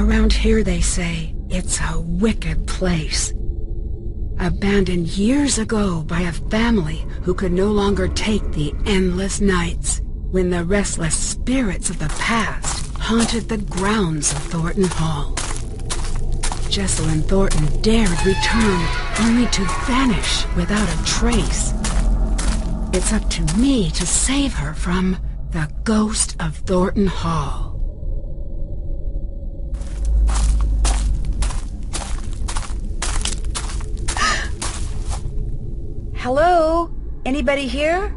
Around here, they say, it's a wicked place. Abandoned years ago by a family who could no longer take the endless nights when the restless spirits of the past haunted the grounds of Thornton Hall. Jessalyn Thornton dared return, only to vanish without a trace. It's up to me to save her from the Ghost of Thornton Hall. Hello? Anybody here?